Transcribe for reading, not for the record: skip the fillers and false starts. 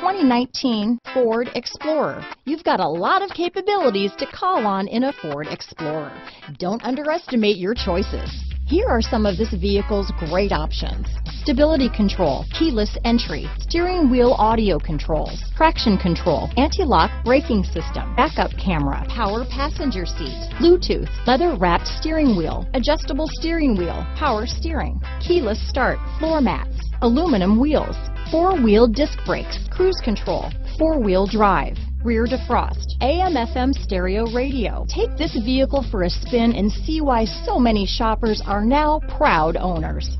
2019 Ford Explorer. You've got a lot of capabilities to call on in a Ford Explorer. Don't underestimate your choices. Here are some of this vehicle's great options: stability control, keyless entry, steering wheel audio controls, traction control, anti-lock braking system, backup camera, power passenger seat, Bluetooth, leather-wrapped steering wheel, adjustable steering wheel, power steering, keyless start, floor mats, aluminum wheels, four-wheel disc brakes, cruise control, four-wheel drive, rear defrost, AM/FM stereo radio. Take this vehicle for a spin and see why so many shoppers are now proud owners.